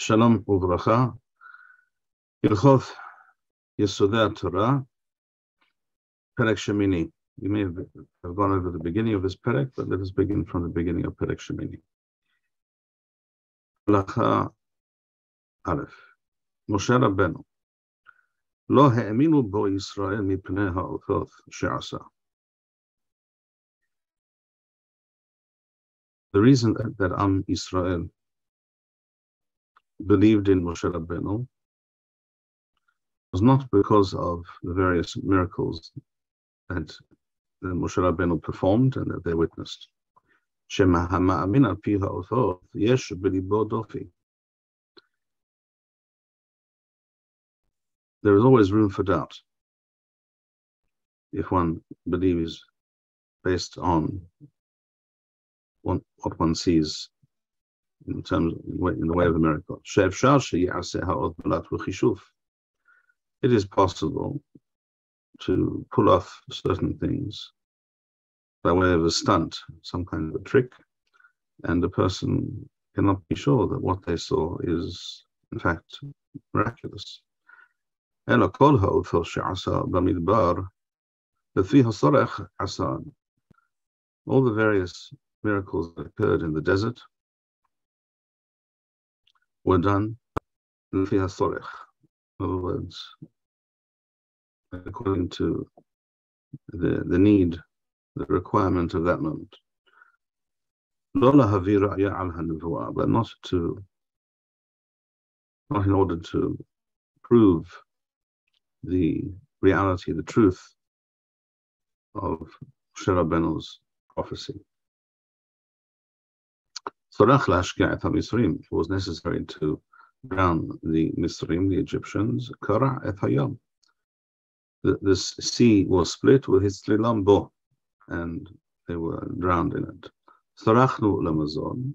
Shalom uvracha, Yilchoth Yisudeh Torah, Perek Shemini. You may have gone over the beginning of this Perek, but let us begin from the beginning of Perek Shemini. Halacha Aleph. Moshe Rabbeinu. Lo ha'eminu bo Yisrael mipnei ha'othot she'asa. The reason that Am Yisrael believed in Moshe Rabbeinu was not because of the various miracles that Moshe Rabbeinu performed and that they witnessed. There is always room for doubt if one believes based on what one sees in the way of a miracle. It is possible to pull off certain things by way of a stunt, some kind of a trick, and the person cannot be sure that what they saw is, in fact, miraculous. All the various miracles that occurred in the desert were done l'fi hasorech. In other words, according to the need, the requirement of that moment. But not in order to prove the reality, the truth of Moshe Rabbeinu's prophecy. It was necessary to drown the Misrim, the Egyptians. The sea was split with his trilambo, and they were drowned in it. Sarachnu lamazon,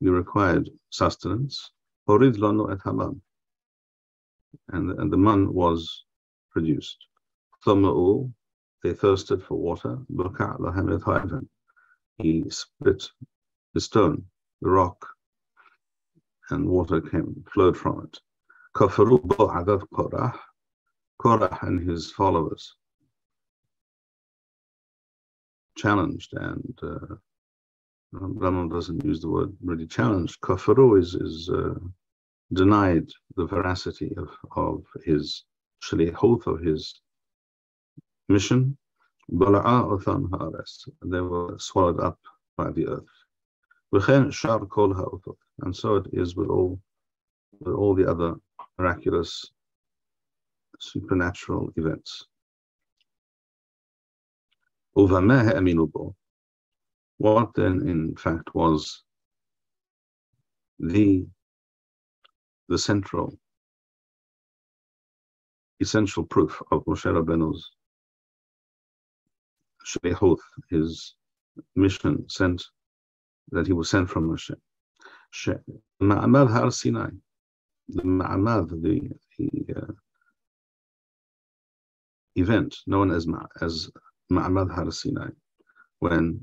we required sustenance. Horid lanu et hamam, and the man was produced. Thoma'u, they thirsted for water. Baka lahem et hayvan, he split the stone, the rock, and water flowed from it. Kafaru ba'adav Qorah, Korah and his followers challenged, and Rambam doesn't use the word really challenged. Kafaru is denied the veracity of his shlichut, of his mission. They were swallowed up by the earth. And so it is with all the other miraculous supernatural events. What then, in fact, was the central, essential proof of Moshe Rabbeinu's shlichut, his mission that he was sent from Hashem? Ma'amad Har Sinai, the Ma'amad, the event known as Ma'amad Har Sinai, when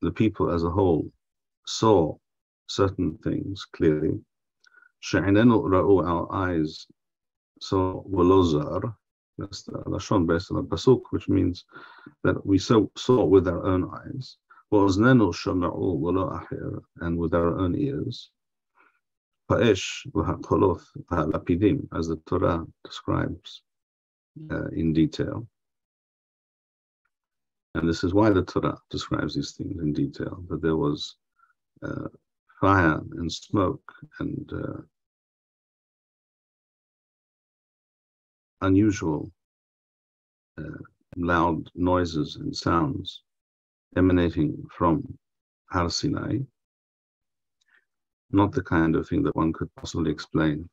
the people as a whole saw certain things clearly. She'inenu ra'u, our eyes saw velozar. That's the lashon based on the pasuk, which means that we saw with our own eyes. Wa'oznenu shama'u velo ahir, and with our own ears. Pa'esh v'ha'koloth ha'lapidim, as the Torah describes in detail. And this is why the Torah describes these things in detail, that there was fire and smoke and unusual loud noises and sounds emanating from Har Sinai, not the kind of thing that one could possibly explain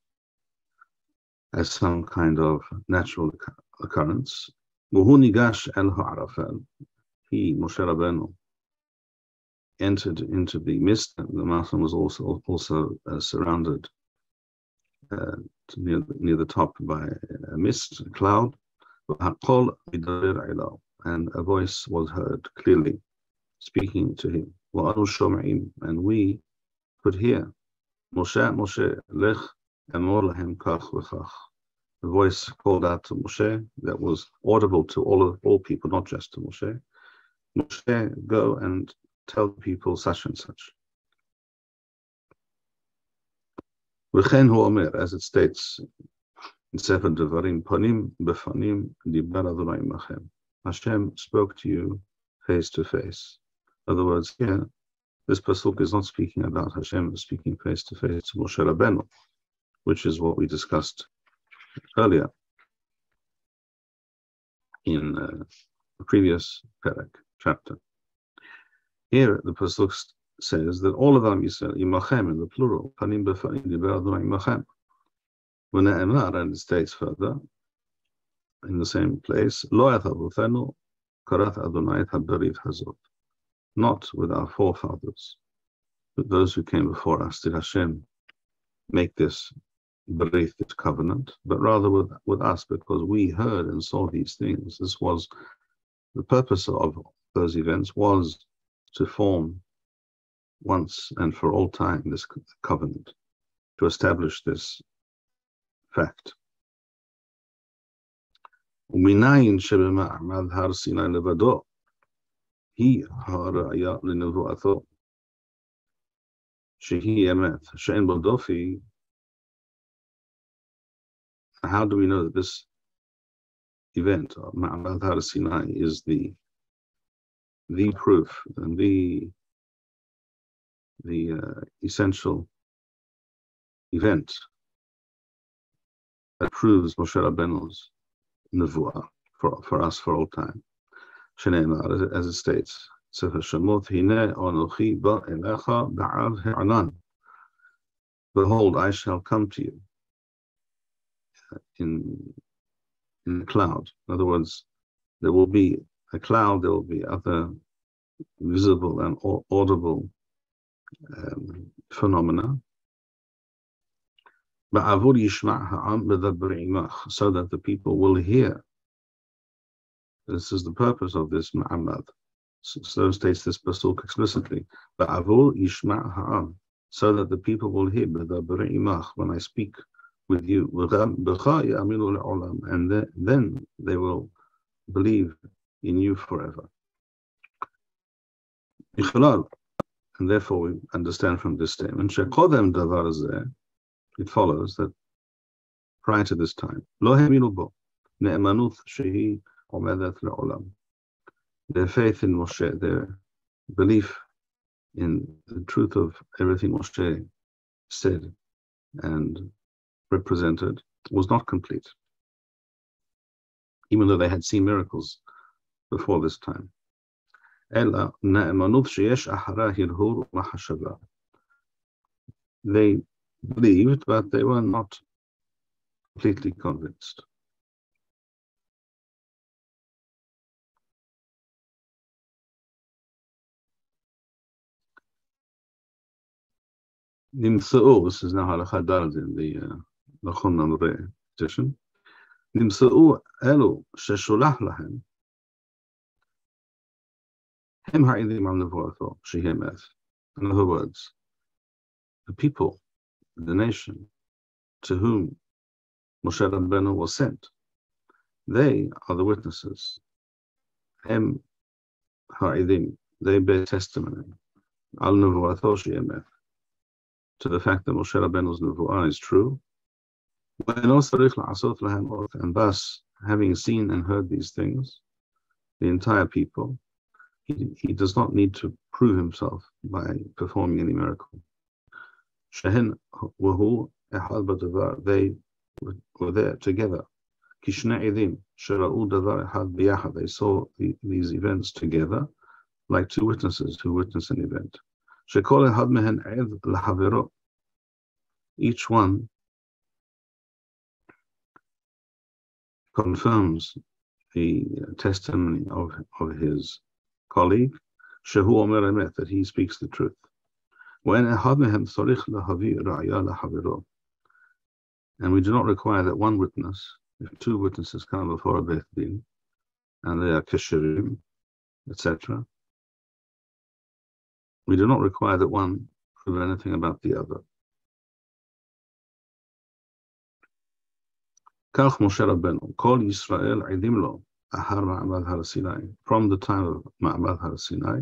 as some kind of natural occurrence. He, Moshe Rabbeinu, entered into the mist, and the mountain was also surrounded near the top by a mist, a cloud. And a voice was heard clearly speaking to him. And we could hear Moshe, Lech, Amor Lahem Kach V'Chach. The voice called out to Moshe that was audible to all people, not just to Moshe. Moshe, go and tell people such and such. V'chen hu omer, as it states in Sefer Devarim, Panim B'Fanim Dibar Adonai Machem. Hashem spoke to you face to face. In other words, here, this pasuk is not speaking about Hashem, but speaking face to face to Moshe Rabbeinu, which is what we discussed earlier in the previous Perek chapter. Here, the pasuk says that all of Am Yisrael, imachem in the plural, panim b'fanim diber Adonai imachem. When Emrar, and it states further in the same place, lo etavotenu karat Adonai haberiv hazot. Not with our forefathers, but those who came before us did Hashem make this berith, this covenant, but rather with us, because we heard and saw these things. This was the purpose of those events, was to form once and for all time this covenant, to establish this fact. Uminayin shebema Ma'amad Har Sinai levado. He haraya linuvuato. Shehi emet. Shein bodofi. How do we know that this event of Ma'amad Har Sinai is the proof and the essential event that proves Moshe Rabbeinu's nevuah for us for all time? As it states, Sefer Shemot, Hine Anochi Ba Elecha Ba'av Ha'anan. Behold, I shall come to you in the cloud. In other words, there will be a cloud, there will be other visible and audible phenomena. Ba'avur Yishma' Ha'am B'Dabri Imach, so that the people will hear. This is the purpose of this ma'amad. So states this pasuk explicitly. Ba'avul yishma' ha'am, so that the people will hear when I speak with you. And then they will believe in you forever. And therefore we understand from this statement, it follows that prior to this time, their faith in Moshe, their belief in the truth of everything Moshe said and represented was not complete, even though they had seen miracles before this time. They believed, but they were not completely convinced. Nimsa'u, this is now halakha dal in the Lachon Namre edition. Nimsa'u elu sheshulach lahem hem ha'idim al nevu'ato shehemeth. In other words, the people, the nation, to whom Moshe Rabbeinu was sent, they are the witnesses. Hem ha'idim, they bear testimony al nevu'ato shehemeth, to the fact that Moshe Rabbeinu's nevuah is true. And thus, having seen and heard these things, the entire people, he does not need to prove himself by performing any miracle. They were there together. They saw these events together, like two witnesses who witness an event. Each one confirms the testimony of his colleague, that he speaks the truth. And we do not require that one witness, if two witnesses come before a Bayth Din, and they are kasherim, etc., we do not require that one prove anything about the other. Kach Moshe Rabbeinu, Kol Yisrael Idim Lo, Ahar Ma'amad Har Sinai. From the time of Ma'amad Har Sinai,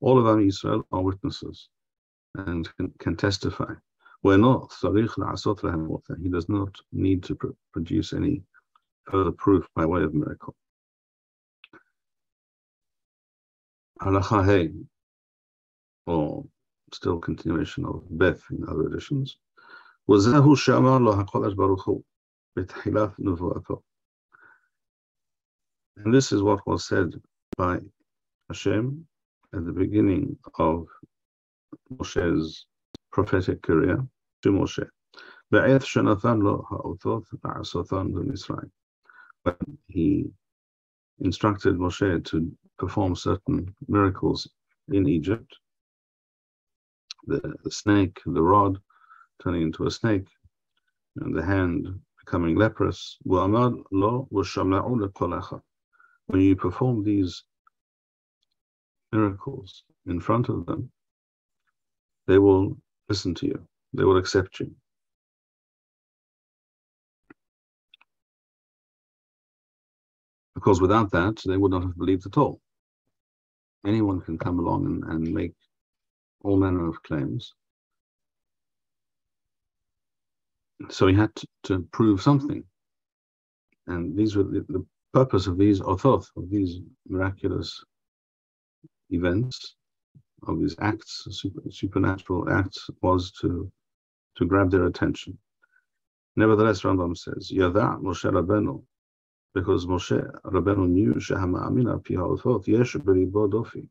all of our Israel are witnesses and can testify. We're not Sarich La'asot Lahem. He does not need to produce any further proof by way of miracle. Halacha Hey, or still continuation of Beth in other editions. Wazahu Shamar Lo HaKodesh Baruch Hu. And this is what was said by Hashem at the beginning of Moshe's prophetic career to Moshe. When he instructed Moshe to perform certain miracles in Egypt, the snake, the rod turning into a snake, and the hand becoming leprous. When you perform these miracles in front of them, they will listen to you. They will accept you. Because without that, they would not have believed at all. Anyone can come along and make all manner of claims. So he had to prove something. And these were the purpose of these othoth, of these miraculous events, of these acts, supernatural acts, was to grab their attention. Nevertheless, Rambam says, Yada Moshe Rabbeinu, because Moshe Rabbeinu knew Shehama Amina Piha Othoth, Yesh Beribo Dofi.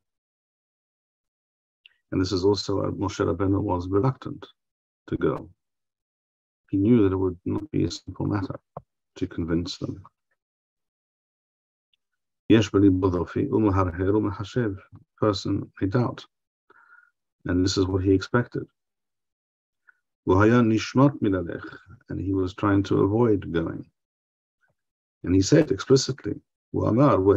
And this is also where Moshe Rabbeinu was reluctant to go. He knew that it would not be a simple matter to convince them. Person may doubt. And this is what he expected. And he was trying to avoid going. And he said explicitly, however,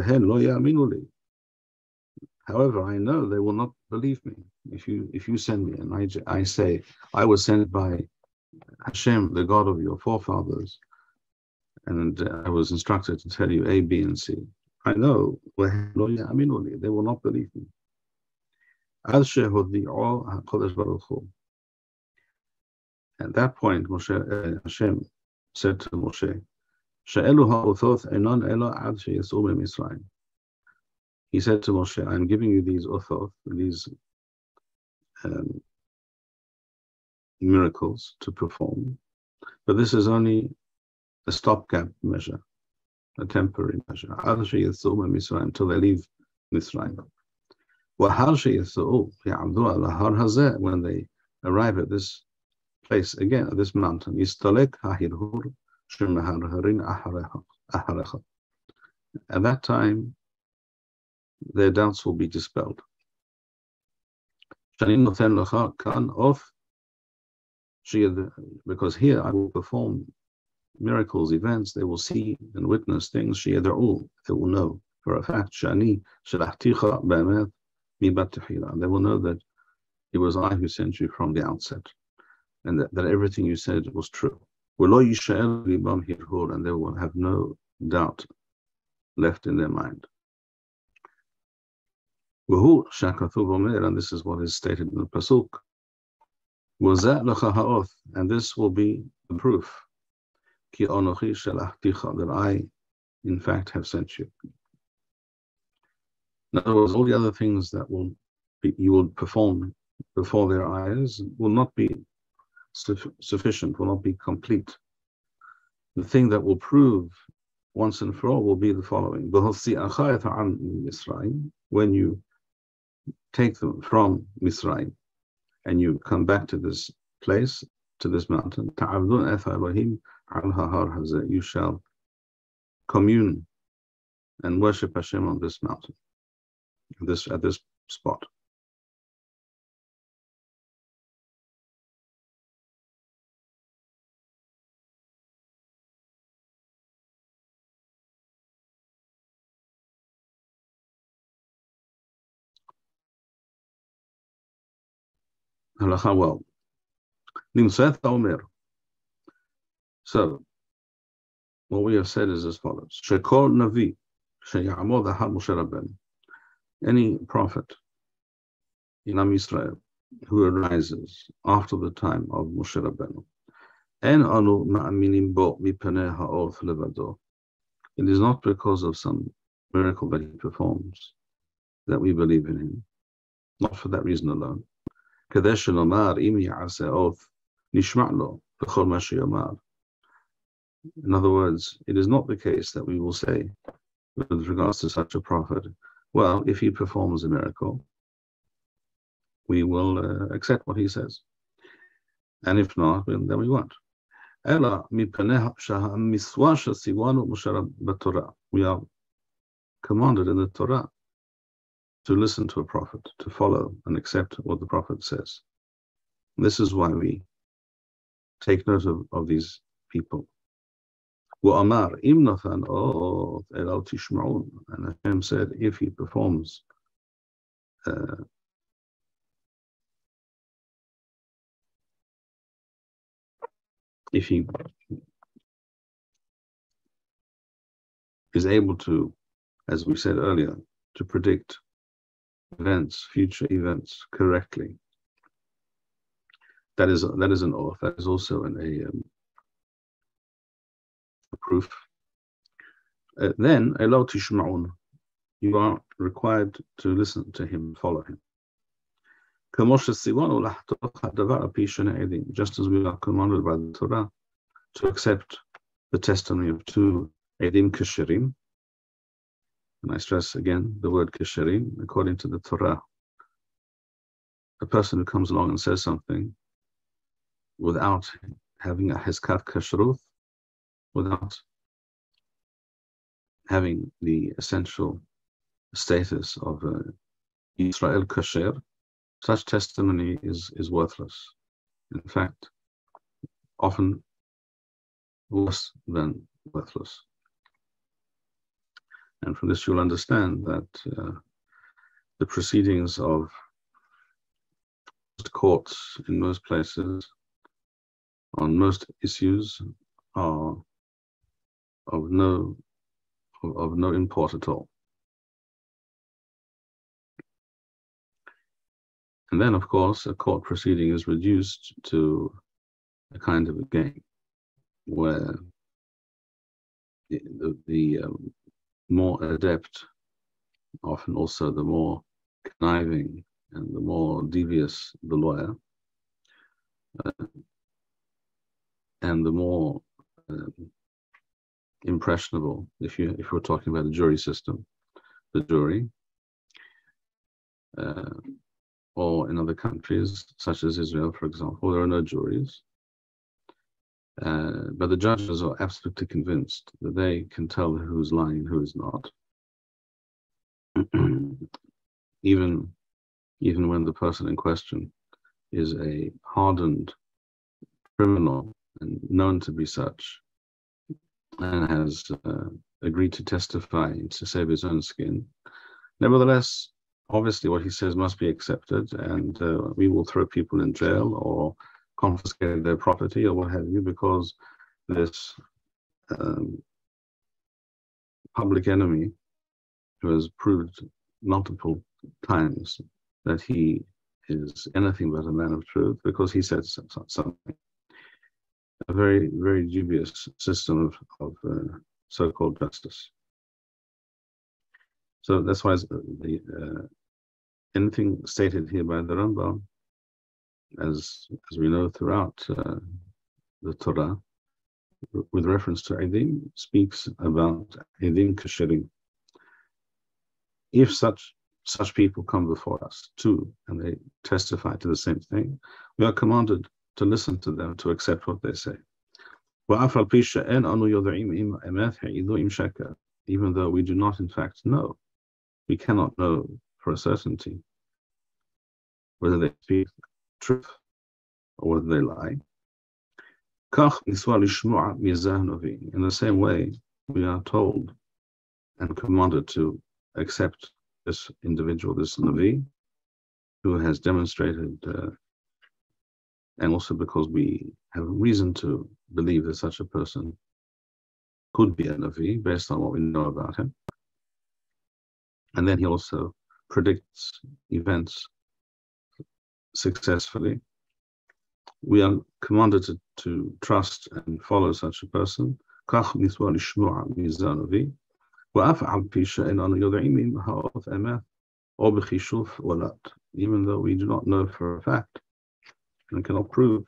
I know they will not believe me. If you send me and I say, I was sent by Hashem, the God of your forefathers, and I was instructed to tell you A, B, and C. I know they will not believe me. At that point, Hashem said to Moshe, he said to Moshe, I'm giving you these othoth, these miracles to perform, but this is only a stopgap measure, a temporary measure, until they leave Misrim. When they arrive at this place again, at this mountain, at that time their doubts will be dispelled. Because here I will perform miracles, events, they will see and witness things. They will know for a fact. They will know that it was I who sent you from the outset, and that everything you said was true. And they will have no doubt left in their mind. And this is what is stated in the Pasuk. And this will be the proof that I, in fact, have sent you. In other words, all the other things that you will perform before their eyes will not be sufficient, will not be complete. The thing that will prove once and for all will be the following. When you take them from Misraim, and you come back to this place, to this mountain, you shall commune and worship Hashem on this mountain, at this spot. Well, so what we have said is as follows: Shekol Navi Sheyamod Ahar Moshe Rabbeinu. Any prophet in Am Yisrael who arises after the time of Moshe Rabbeinu, En Anu Ma'aminim Bo Mipanei Ha'or Levado. It is not because of some miracle that he performs that we believe in him, not for that reason alone. Kadesh Lomar Im Ya'aseh Oth Nishma' Lo B'chol Ma Sheyamar. In other words, it is not the case that we will say, with regards to such a prophet, well, if he performs a miracle, we will accept what he says. And if not, then we won't. We are commanded in the Torah to listen to a prophet, to follow and accept what the prophet says. This is why we take note of these people. And Hashem said, if he performs if he is able to, as we said earlier, to predict events, future events correctly, that is an oath. That is also a proof. Then Elo Tishma'un, you are required to listen to him, follow him. Just as we are commanded by the Torah to accept the testimony of two Edim Kesherim, and I stress again the word Kesherim, according to the Torah, a person who comes along and says something without having a Hezkat Kashrut, without having the essential status of Yisrael Kasher, such testimony is worthless. In fact, often worse than worthless. And from this you'll understand that the proceedings of courts in most places, on most issues, are of no import at all. And then, of course, a court proceeding is reduced to a kind of a game where the more adept, often also the more conniving and the more devious the lawyer, and the more impressionable, if we're talking about the jury system, the jury, or in other countries, such as Israel, for example, there are no juries. But the judges are absolutely convinced that they can tell who's lying and who is not. even when the person in question is a hardened criminal and known to be such, and has agreed to testify to save his own skin. Nevertheless, obviously what he says must be accepted, and we will throw people in jail or confiscate their property or what have you, because this public enemy, who has proved multiple times that he is anything but a man of truth, because he said something. A very, very dubious system of so-called justice. So that's why anything stated here by the Rambam, as we know throughout the Torah, with reference to Edim, speaks about Edim Kesherim. If such people come before us too, and they testify to the same thing, we are commanded to listen to them, to accept what they say. Even though we do not, in fact, know, we cannot know for a certainty whether they speak truth or whether they lie. In the same way, we are told and commanded to accept this individual, this Navi, who has demonstrated, and also because we have reason to believe that such a person could be a Navi based on what we know about him. And then he also predicts events successfully. We are commanded to trust and follow such a person. Even though we do not know for a fact and cannot prove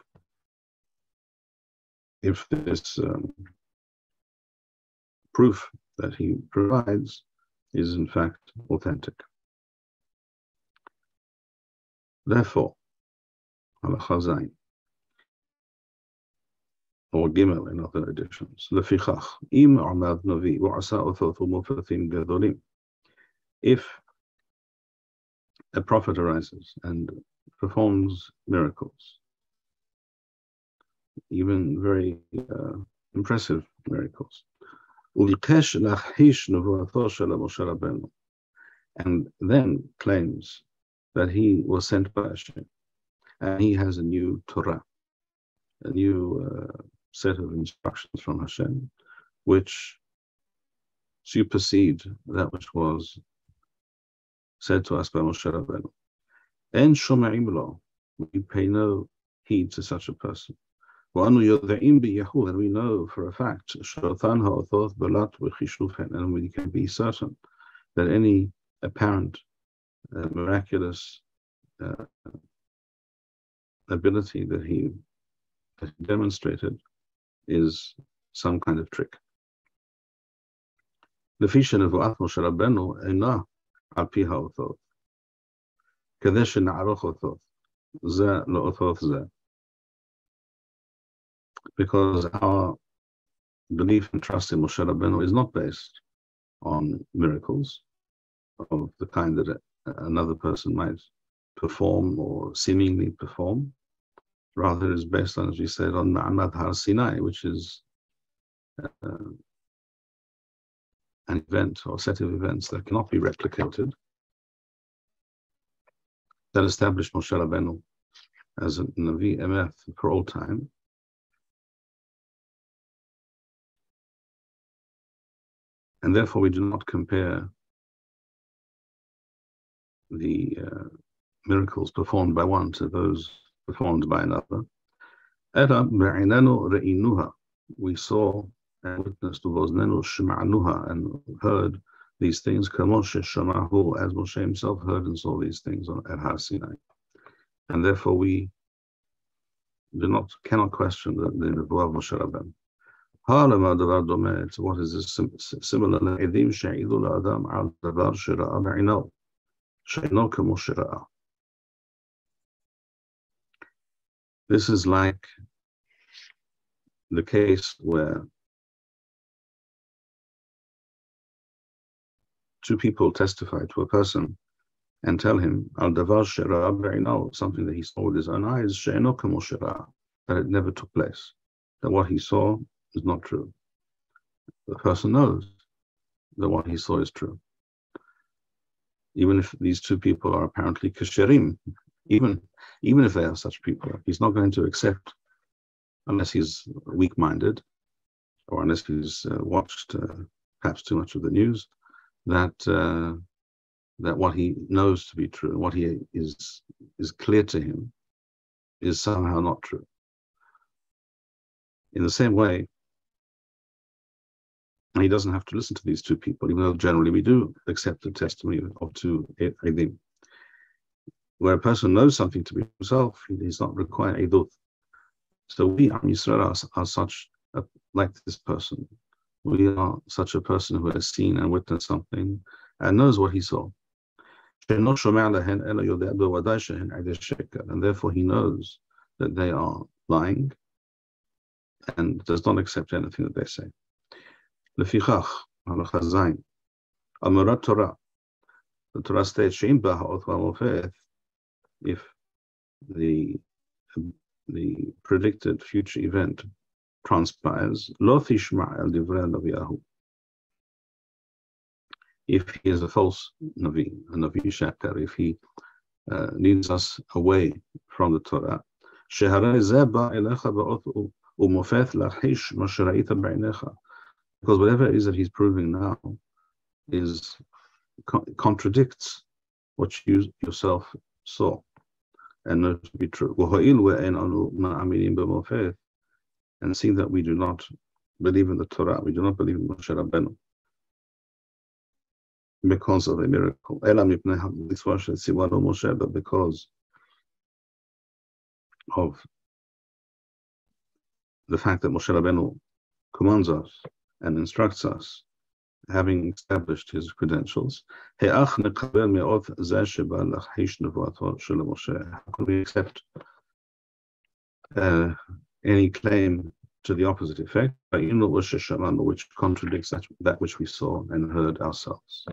if this proof that he provides is in fact authentic. Therefore, halakha zayin, or gimel in other editions, lefichach im amad navi u'asa othot u'mufetim gadolim. If a prophet arises and performs miracles, even very impressive miracles, and then claims that he was sent by Hashem, and he has a new Torah, a new set of instructions from Hashem, which supersede that which was said to us by Moshe Rabbeinu. En shomerim lo, we pay no heed to such a person. And we know for a fact, and we can be certain that any apparent miraculous ability that he demonstrated is some kind of trick. Because our belief and trust in Moshe Rabbeinu is not based on miracles of the kind that another person might perform or seemingly perform. Rather, it is based on, as we said, on Ma'amad Har Sinai, which is an event or set of events that cannot be replicated, that established Moshe Rabbeinu as a Navi Emeth for all time. And therefore, we do not compare the miracles performed by one to those performed by another. We saw and witnessed, and heard these things, as Moshe himself heard and saw these things at Har Sinai. And therefore, we cannot question the Nebuah of Moshe Rabbeinu. What is this similar? This is like the case where two people testify to a person and tell him something that he saw with his own eyes, that it never took place, that what he saw is not true. The person knows that what he saw is true. Even if these two people are apparently kasherim, even if they are such people, he's not going to accept unless he's weak-minded or unless he's watched perhaps too much of the news, that what he knows to be true, what he is clear to him, is somehow not true. In the same way, and he doesn't have to listen to these two people, even though generally we do accept the testimony of two Eidim. Where a person knows something to be himself, he's not required Eiduth. So we, Am Yisrael, are such like this person. We are such a person who has seen and witnessed something and knows what he saw. And therefore he knows that they are lying and does not accept anything that they say. Lefichach, halakha zayin, amurat Torah. The Torah states, she'im ba'ha'oth va'mofeth, if the predicted future event transpires, lo tishma' al divrei naviyahu. If he is a false navi, a navi shaker, if he leads us away from the Torah, she'harei zeh ba' elecha ba'oth u'mofeth lachish mash'ra'ita ba'necha. because whatever it is that he's proving now is contradicts what you yourself saw and knows to be true. And seeing that we do not believe in the Torah, we do not believe in Moshe Rabbeinu because of a miracle. But because of the fact that Moshe Rabbeinu commands us and instructs us, having established his credentials, how can we accept any claim to the opposite effect, which contradicts that which we saw and heard ourselves?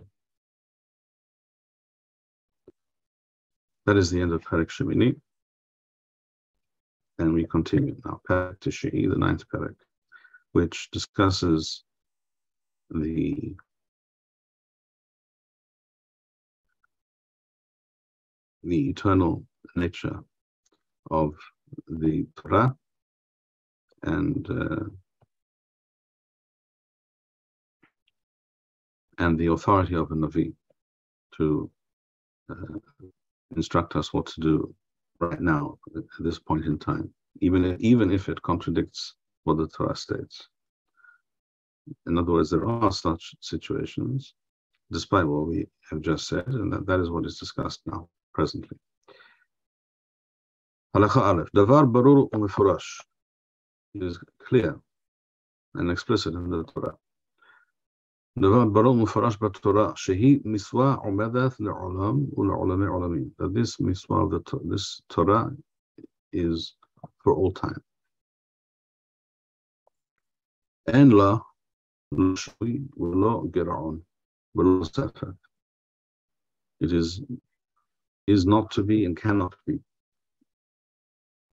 That is the end of Perek Shemini. And we continue now, Perek Tishii, the ninth Perek, which discusses the eternal nature of the Torah and the authority of a Navi to instruct us what to do right now at this point in time, even if it contradicts what the Torah states. In other words, there are such situations, despite what we have just said, and that is what is discussed now, presently. Halacha Aleph, Davar Barur Umifurash, is clear and explicit in the Torah. Davar Barur Umifurash B'Torah, Shehi Miswa Umedath Le'olam U'Le'olame Olamin. That this Miswa, this Torah, is for all time. And La it is not to be and cannot be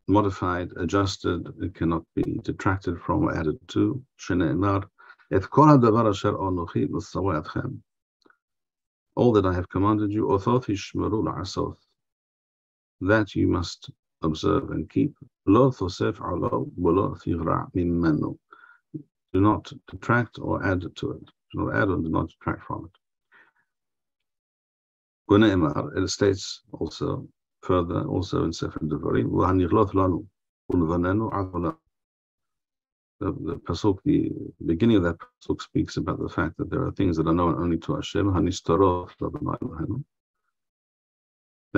modified, adjusted, it cannot be detracted from or added to. All that I have commanded you, that you must observe and keep. Do not detract or add to it. Do not add or do not detract from it. It states also further, also in Sefer Devarim, the pasuk, the beginning of that pasuk speaks about the fact that there are things that are known only to Hashem, that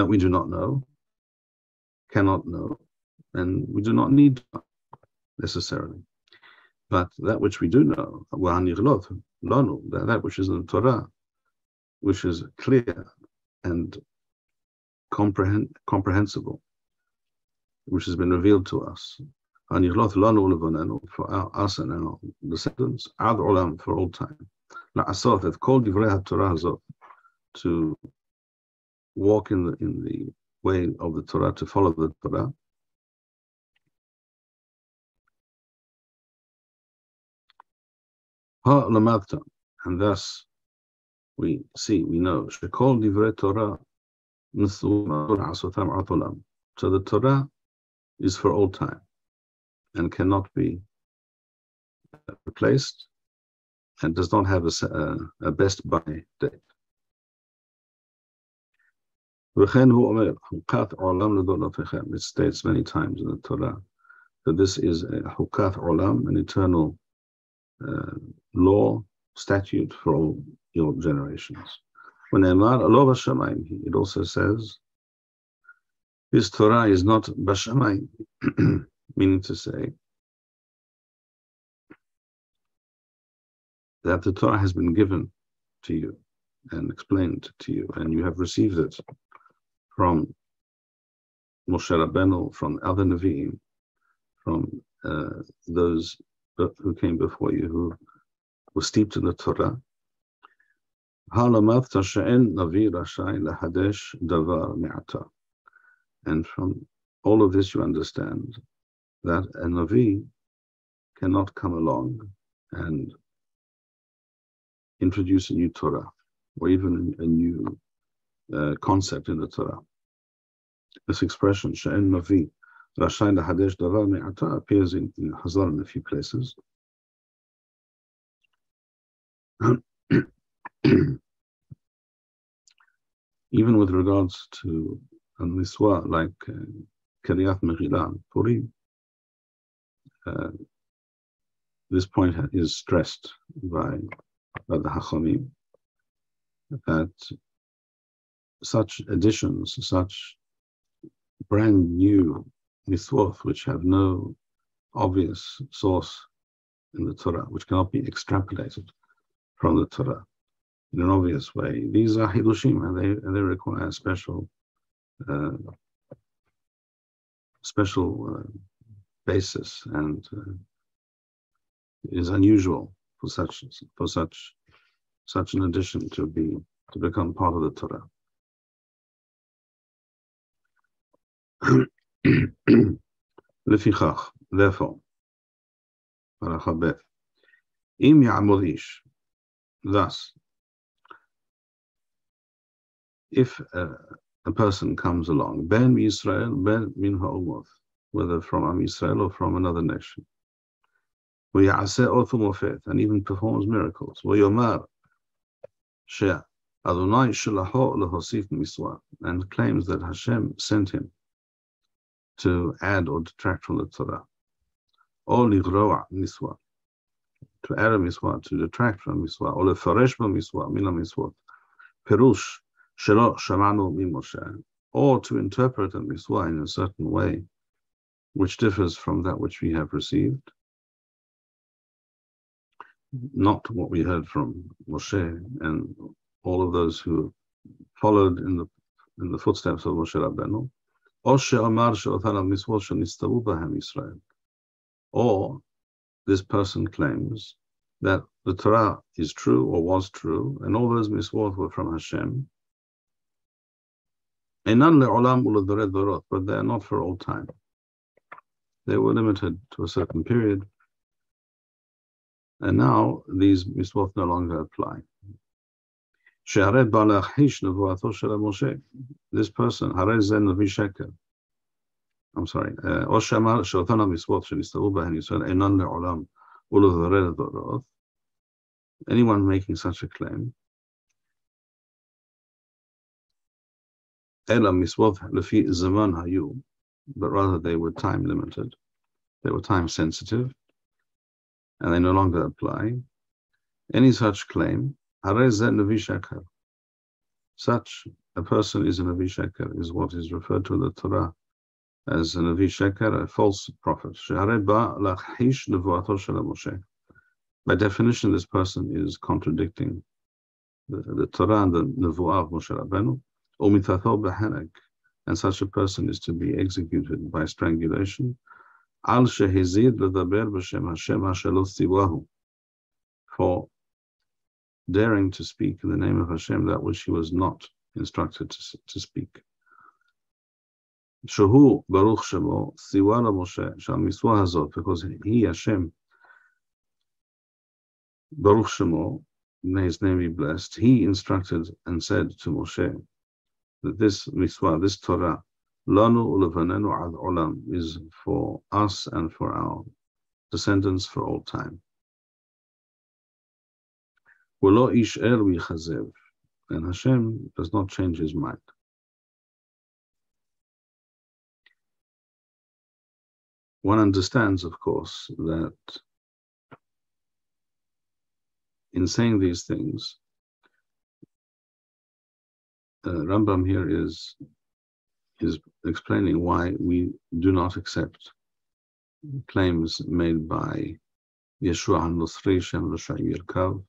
we do not know, cannot know, and we do not need necessarily. But that which we do know, that which is in the Torah, which is clear and comprehensible, which has been revealed to us, for us and our descendants, for all time, to walk in the way of the Torah, to follow the Torah. And thus we see, we know. So the Torah is for all time and cannot be replaced and does not have a best by date. It states many times in the Torah that this is a hukat olam, an eternal law, statute for all your generations. When it also says, this Torah is not bashamayim, meaning to say that the Torah has been given to you and explained to you, and you have received it from Moshe Rabbeinu, from other Nevi'im, from those who came before you, who were steeped in the Torah. And from all of this you understand that a Navi cannot come along and introduce a new Torah or even a new concept in the Torah. This expression, Sha'en Navi, Rashai Lahadesh Davar Me'ata, appears in Hazar in a few places. Even with regards to Al-Miswa, like Kiryat Megillah and Purim, this point is stressed by the Hachamim, that such additions, such brand new miswot, which have no obvious source in the Torah, which cannot be extrapolated from the Torah in an obvious way, these are hidushim, and they require special basis, and it is unusual for such an addition to become part of the Torah. Lefichach, therefore, parachabeth, im ya'amod ish, thus, if a person comes along, ben Yisrael, ben min ha'umot, whether from Am Yisrael or from another nation, v'ya'aseh othu mofet, and even performs miracles, v'yomar she'a Adonai shalaho lehosif miswa, and claims that Hashem sent him to add or detract from the Torah, or ligroa miswa, to add a miswa, to detract from miswa, or lefaresh b'miswa, mina miswot, perush shelo shamanu mimoshe, or to interpret a miswa in a certain way, which differs from that which we have received, not what we heard from Moshe and all of those who followed in the footsteps of Moshe Rabbeinu, or this person claims that the Torah is true or was true, and all those miswot were from Hashem, but they are not for all time. They were limited to a certain period, and now these miswot no longer apply. This person, I'm sorry, anyone making such a claim, but rather they were time limited, they were time sensitive, and they no longer apply. Any such claim, such a person is a Navi Sheker, is what is referred to in the Torah as a Navi Sheker, a false prophet. By definition, this person is contradicting the Torah and the Nevuah of Moshe Rabbeinu, or mithatho b'hanag, and such a person is to be executed by strangulation, al shehizid ledaber b'shem Hashem hashelo tziwahu, for daring to speak in the name of Hashem that which he was not instructed to speak. Shehu baruch shemo tziwa Moshe shal miswa hazot, because he, Hashem, baruch shemo, may his name be blessed, he instructed and said to Moshe that this miswa, this Torah, lanu ulevanenu ad olam, is for us and for our descendants for all time. And Hashem does not change his mind. One understands, of course, that in saying these things, Rambam here is explaining why we do not accept claims made by Yeshu HaNotzri, Shem Yaakov,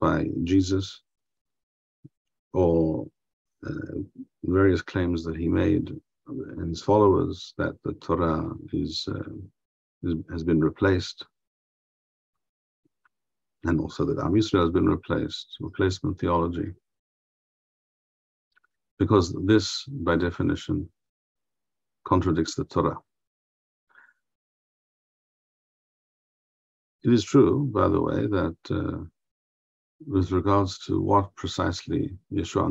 by Jesus, or various claims that he made and his followers that the Torah has been replaced, and also that Am Yisrael has been replaced, replacement theology, because this, by definition, contradicts the Torah. It is true, by the way, that with regards to what precisely Yeshua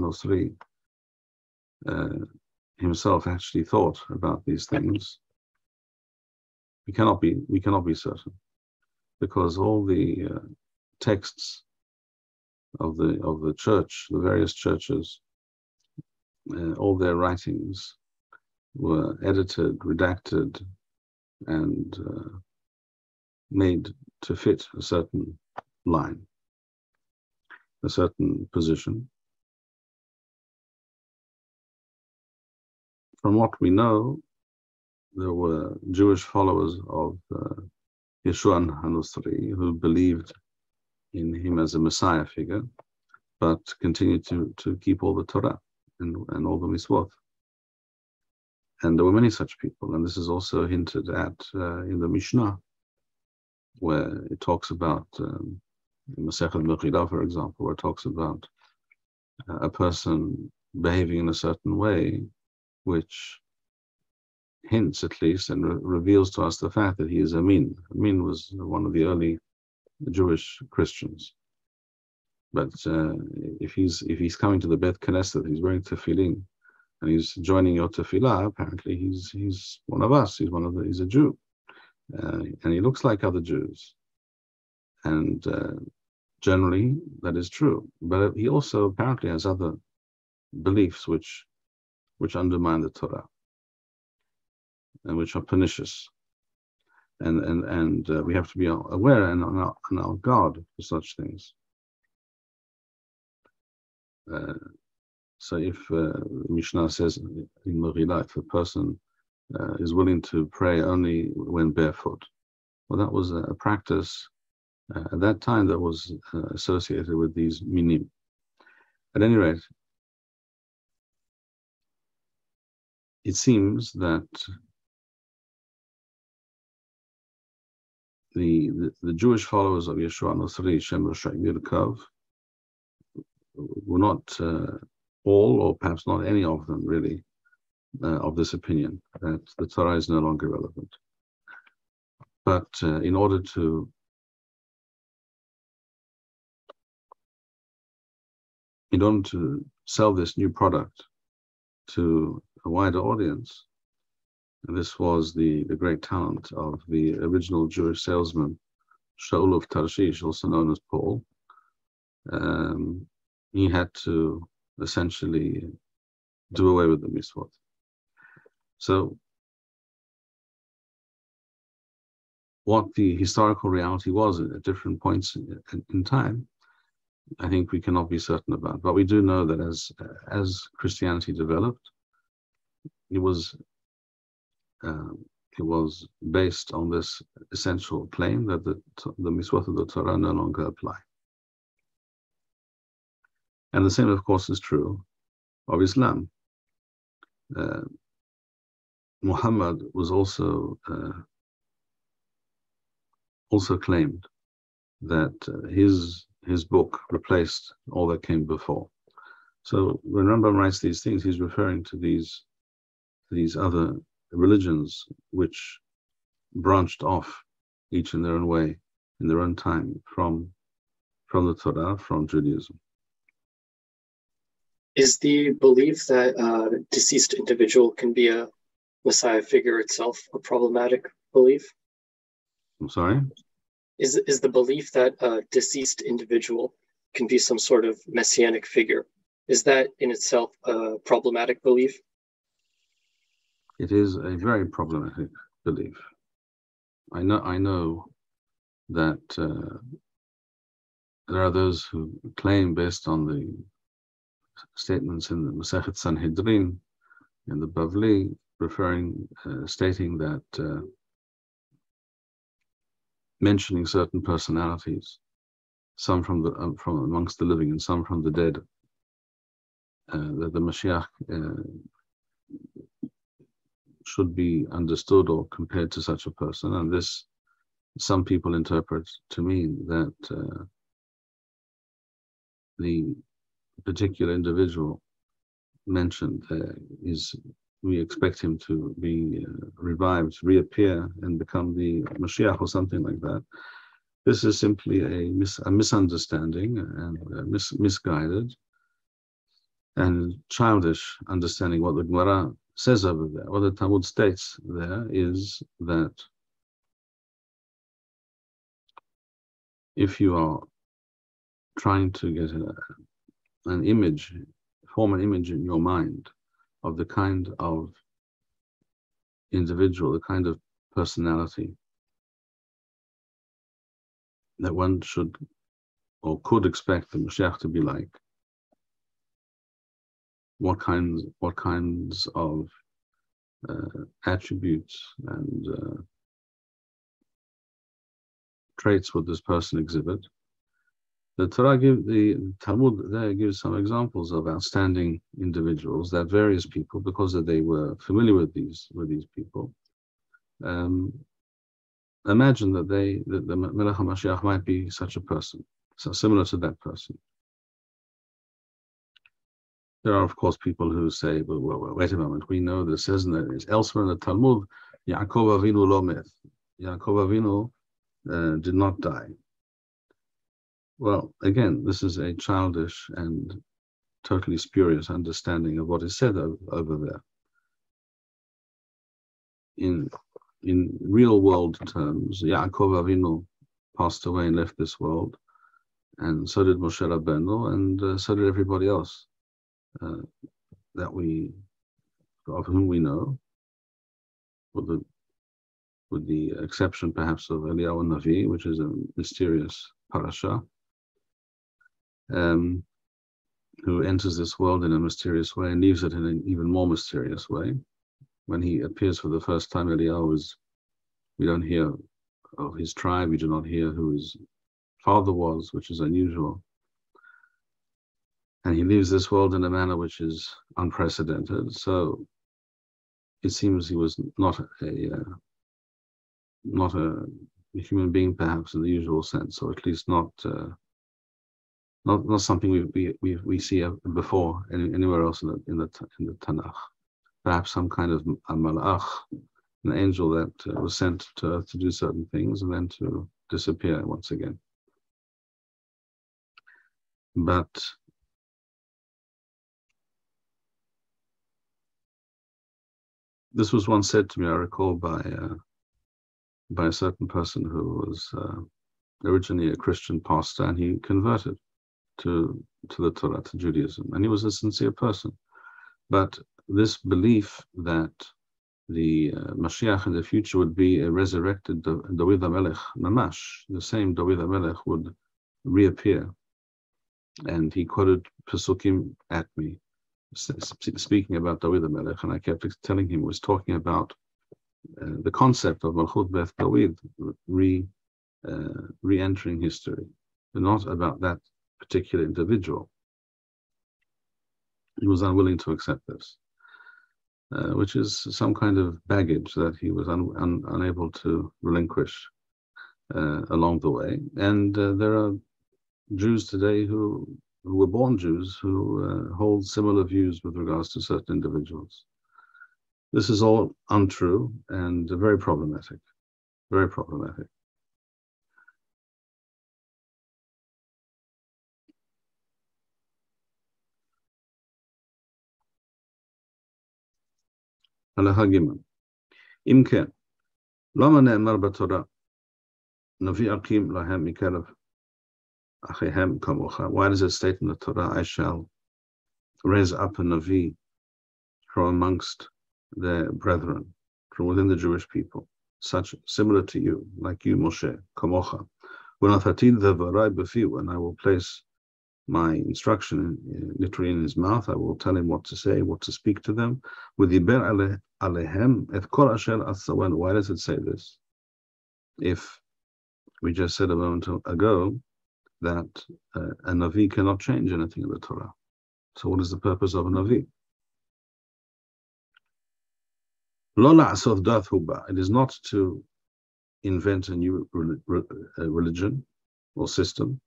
HaNotzri himself actually thought about these things, we cannot be certain, because all the texts of the church, the various churches, all their writings were edited, redacted, and made to fit a certain line, a certain position. From what we know, there were Jewish followers of Yeshu HaNotzri who believed in him as a Messiah figure, but continued to keep all the Torah and all the Mitzvot. And there were many such people, and this is also hinted at in the Mishnah, where it talks about Masechet Makkedah, for example, where it talks about a person behaving in a certain way, which hints at least and reveals to us the fact that he is a Amin. Amin was one of the early Jewish Christians. But if he's coming to the Beit Knesset, he's wearing tefillin, and he's joining your tefillah, apparently he's one of us. He's a Jew, and he looks like other Jews. And generally that is true. But he also apparently has other beliefs which undermine the Torah and which are pernicious. And we have to be aware and on our guard for such things. So if Mishnah says in Megillah, if a person is willing to pray only when barefoot, well, that was a practice at that time that was associated with these minim. At any rate, it seems that the Jewish followers of Yeshu HaNotzri, Shem Reshach Yirkov, were not all, or perhaps not any of them really, of this opinion that the Torah is no longer relevant. But in order to sell this new product to a wider audience, and this was the great talent of the original Jewish salesman, Shaul of Tarshish, also known as Paul, he had to essentially do away with the mitzvot. So what the historical reality was at different points in time, I think we cannot be certain about. But we do know that as Christianity developed, it was based on this essential claim that the mitzvot of the Torah no longer apply. And the same, of course, is true of Islam. Muhammad was also claimed that his book replaced all that came before. So when Rambam writes these things, he's referring to these other religions which branched off, each in their own way, in their own time, from the Torah, from Judaism. Is the belief that a deceased individual can be a Messiah figure itself a problematic belief? I'm sorry? Is the belief that a deceased individual can be some sort of messianic figure, is that in itself a problematic belief? It is a very problematic belief. I know that there are those who claim, based on the statements in the Masechet Sanhedrin and the Bavli, stating that mentioning certain personalities, some from amongst the living and some from the dead, that the Mashiach should be understood or compared to such a person. And this, some people interpret to mean that the particular individual mentioned we expect him to be revived, reappear, and become the Mashiach or something like that. This is simply a misunderstanding and misguided and childish understanding. What the Gemara says over there, what the Talmud states there, is that if you are trying to get an image, form an image in your mind of the kind of individual, the kind of personality that one should or could expect the Mashiach to be like. What kinds of attributes and traits would this person exhibit? The Talmud there gives some examples of outstanding individuals, that various people, because they were familiar with these people, imagine that the Melech Hamashiach might be such a person, so similar to that person. There are, of course, people who say, well, wait a moment, we know this, isn't it? It's elsewhere in the Talmud, Yaakov Avinu lo met. Yaakov Avinu did not die. Well, again, this is a childish and totally spurious understanding of what is said over there. In real-world terms, Yaakov Avinu passed away and left this world, and so did Moshe Rabbeinu, and so did everybody else of whom we know, with the exception perhaps of Eliyahu Navi, which is a mysterious parasha, who enters this world in a mysterious way and leaves it in an even more mysterious way. When he appears for the first time, we don't hear of his tribe, we do not hear who his father was, which is unusual. And he leaves this world in a manner which is unprecedented. So it seems he was not a human being, perhaps, in the usual sense, or at least not something we see before anywhere else in the Tanakh. Perhaps some kind of a malach, an angel that was sent to earth to do certain things and then to disappear once again. But this was once said to me, I recall, by a certain person who was originally a Christian pastor, and he converted to the Torah, to Judaism, and he was a sincere person. But this belief that the Mashiach in the future would be a resurrected David HaMelech Mamash, the same David HaMelech would reappear. And he quoted Pesukim at me, speaking about David HaMelech, and I kept telling him he was talking about the concept of Malchut Beth David re-entering history, but not about that particular individual. He was unwilling to accept this, which is some kind of baggage that he was unable to relinquish along the way. And there are Jews today who were born Jews who hold similar views with regards to certain individuals. This is all untrue and very problematic, very problematic. Halacha Gimel. Imken, lama ne'emar b'Torah, navi akim lahem mikelev achehem kamocha. Why does it state in the Torah, I shall raise up a Navi from amongst their brethren, from within the Jewish people, such similar to you, like you, Moshe, kamocha. And I will place my instruction literally in his mouth. I will tell him what to say, what to speak to them. Why does it say this? If we just said a moment ago that a Navi cannot change anything in the Torah. So what is the purpose of a Navi? It is not to invent a new religion or system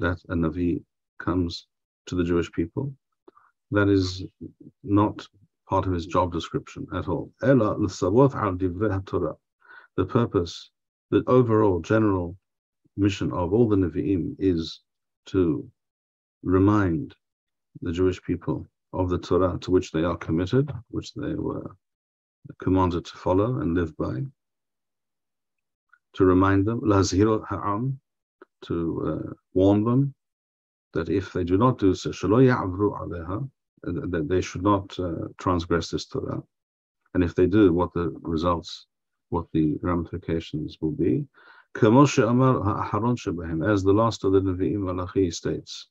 that a Navi comes to the Jewish people. That is not part of his job description at all. The purpose, the overall general mission of all the Nevi'im is to remind the Jewish people of the Torah to which they are committed, which they were commanded to follow and live by, to remind them, to warn them, that if they do not do so, they should not transgress this Torah. And if they do, what the results, what the ramifications will be. As the last of the Nevi'im Malachi states,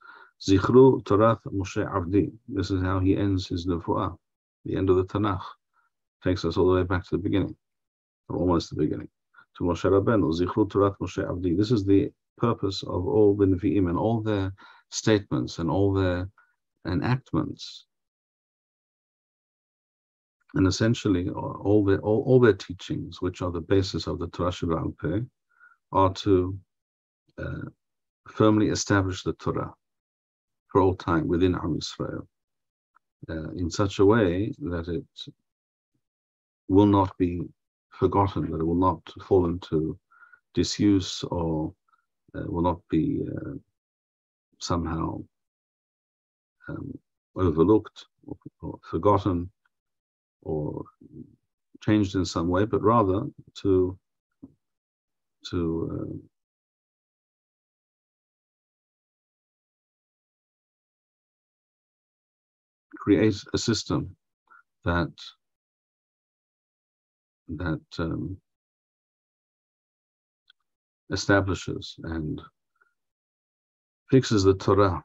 Zichru Torat Moshe Avdi. This is how he ends his Nevu'ah. The end of the Tanakh takes us all the way back to the beginning, or almost the beginning, to Moshe Rabbeinu. Zichru Torat Moshe Avdi. This is the purpose of all the Nevi'im and all their statements and all their enactments. And essentially, all their teachings, which are the basis of the Torah Shebe'al Peh, are to firmly establish the Torah for all time within Am Yisrael in such a way that it will not be forgotten, that it will not fall into disuse, or will not be somehow overlooked or forgotten or changed in some way, but rather to create a system that establishes and fixes the Torah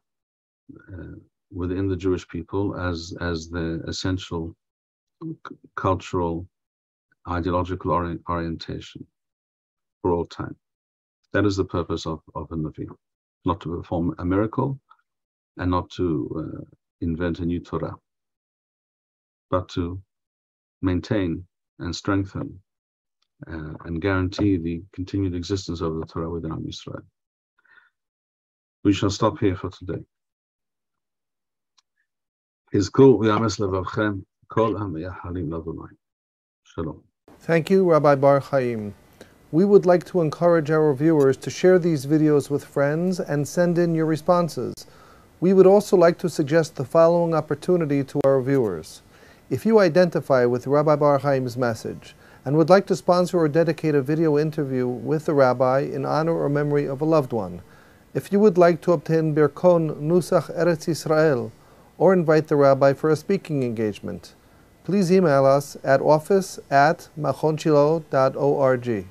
within the Jewish people as the essential cultural, ideological orientation for all time. That is the purpose of a Navi, not to perform a miracle and not to invent a new Torah, but to maintain and strengthen and guarantee the continued existence of the Torah within Am Yisrael. We shall stop here for today. Shalom. Thank you, Rabbi Bar Chaim. We would like to encourage our viewers to share these videos with friends and send in your responses. We would also like to suggest the following opportunity to our viewers. If you identify with Rabbi Bar Chaim's message and would like to sponsor or dedicate a video interview with the rabbi in honor or memory of a loved one, if you would like to obtain Birkon Nusach Eretz Yisrael or invite the rabbi for a speaking engagement, please email us at office@machonshilo.org.